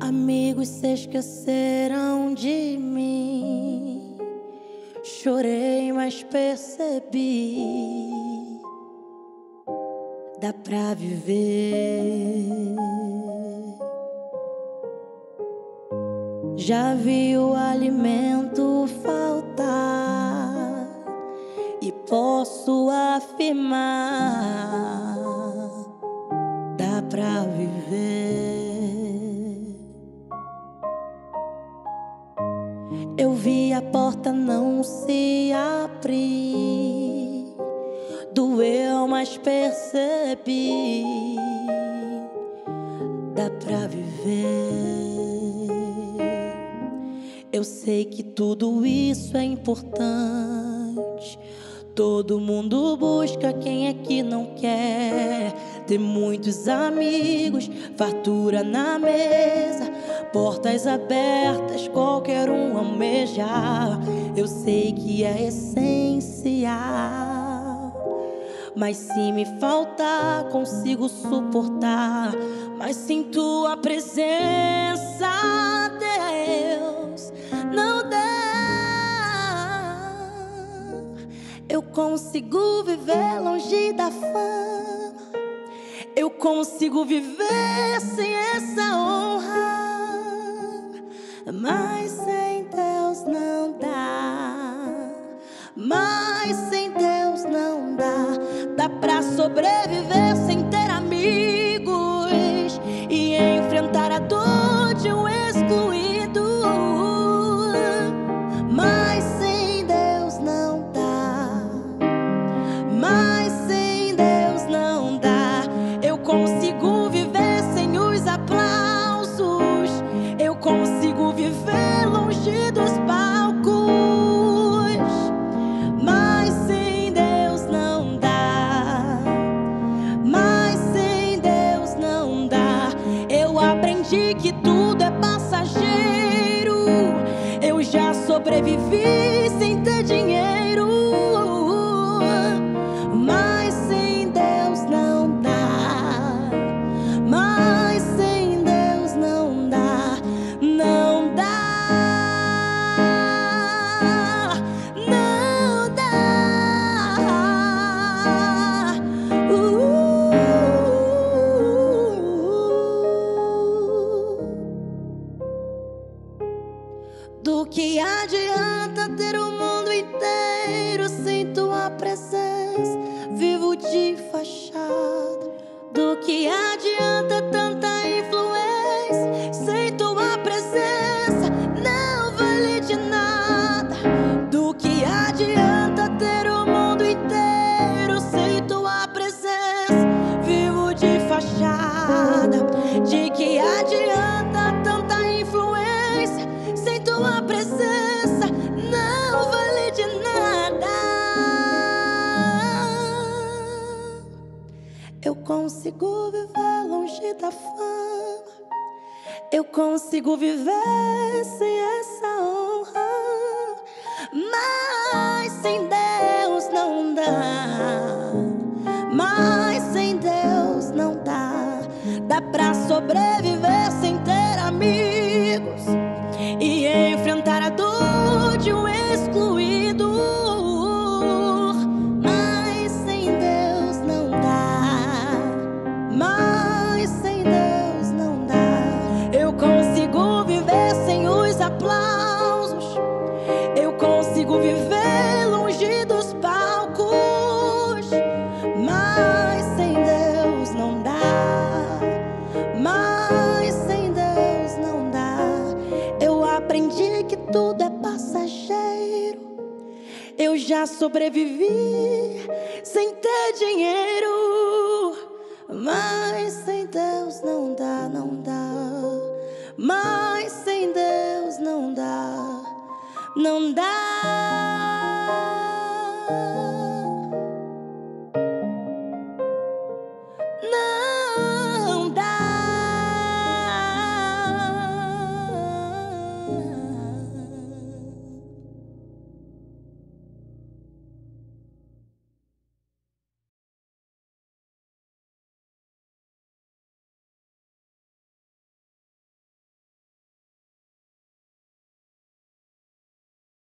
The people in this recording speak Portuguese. Amigos se esqueceram de mim. Chorei, mas percebi. Dá pra viver. Já vi o alimento faltar e posso afirmar: dá pra viver. Eu vi a porta não se abrir, doeu, mas percebi: dá pra viver. Eu sei que tudo isso é importante. Todo mundo busca, quem é que não quer? Ter muitos amigos, fartura na mesa, portas abertas, qualquer um almeja. Eu sei que é essencial, mas se me faltar, consigo suportar. Mas sem tua presença, Deus, não dá. Eu consigo viver longe da fama. Eu consigo viver sem essa honra. Mas sem Deus não dá. Mas sem Deus não dá. Dá pra sobreviver sem ter amigos e enfrentar a dor de um excluído. Mas sem Deus não dá. Mas sem Deus não dá. Eu consigo viver sem os aplausos. Eu consigo viver longe dos palcos. Mas sem Deus não dá. Mas sem Deus não dá. Eu aprendi que tudo é passageiro. Eu já sobrevivi sem ter dinheiro. Mas sem Deus não dá. Mas sem Deus não dá. Não dá. Não dá. Do que adianta ter o mundo inteiro sem tua presença? Vivo de fachada. Do que adianta tanta influência sem tua presença? Não vale de nada. Do que adianta ter o mundo inteiro sem tua presença? Vivo de fachada. De que adianta tanta influência sem tua presença? Não vale de nada. Eu consigo viver longe da fama. Eu consigo viver sem essa honra. Mas sem Deus não dá. Mas sem Deus não dá. Dá pra sobreviver sem ter amigos e enfrentar a dor de um excluído. Mas sem Deus não dá. Mas sem Deus não dá. Eu consigo viver sem os aplausos. Eu consigo viver longe dos palcos. Mas sem Deus não dá. Mas sem Deus não dá. Eu aprendi que tudo é passageiro. Eu já sobrevivi sem ter dinheiro. Mas sem Deus não dá, não dá. Mas sem Deus não dá, não dá.